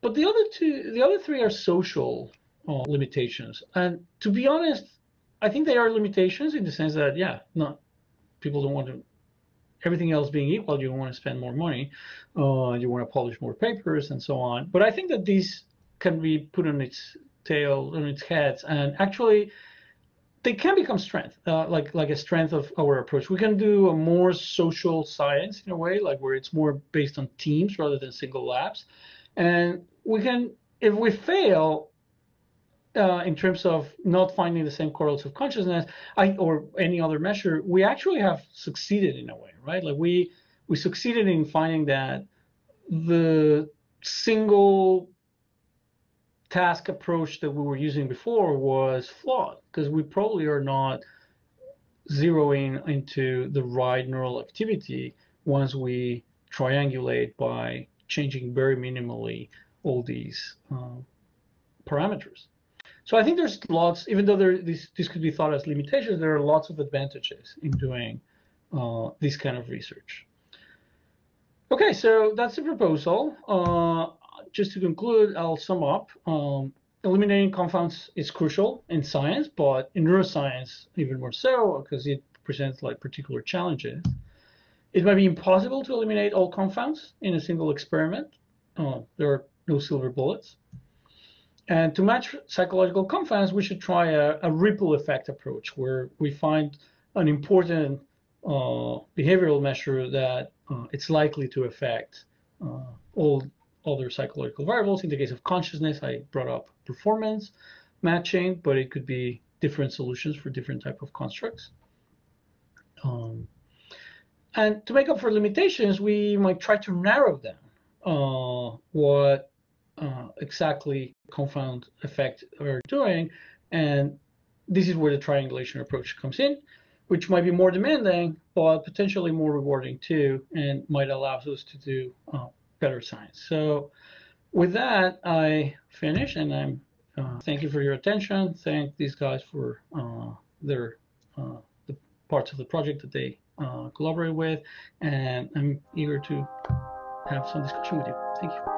But the other three are social limitations. And to be honest, I think they are limitations in the sense that, yeah, not people don't want to, everything else being equal, you don't want to spend more money, you want to publish more papers, and so on. But I think that these can be put on its tail, on its heads, and actually they can become strength, like a strength of our approach. We can do a more social science in a way, like where it's more based on teams rather than single labs. And we can, if we fail in terms of not finding the same correlates of consciousness or any other measure, we actually have succeeded in a way, right? Like we succeeded in finding that the single task approach that we were using before was flawed, because we probably are not zeroing into the right neural activity once we triangulate by changing very minimally all these parameters. So I think there's lots, even though these could be thought as limitations, there are lots of advantages in doing this kind of research. Okay, so that's the proposal. Just to conclude, I'll sum up. Eliminating confounds is crucial in science, but in neuroscience even more so, because it presents like particular challenges. It might be impossible to eliminate all confounds in a single experiment. There are no silver bullets. And to match psychological confounds, we should try a ripple effect approach, where we find an important behavioral measure that it's likely to affect all other psychological variables. In the case of consciousness, I brought up performance matching, but it could be different solutions for different type of constructs. And to make up for limitations, we might try to narrow down what exactly confound effect are doing. And this is where the triangulation approach comes in, which might be more demanding, but potentially more rewarding too, and might allow us to do better science. So with that, I finish, and I'm thank you for your attention. Thank these guys for the parts of the project that they collaborate with, and I'm eager to have some discussion with you. Thank you.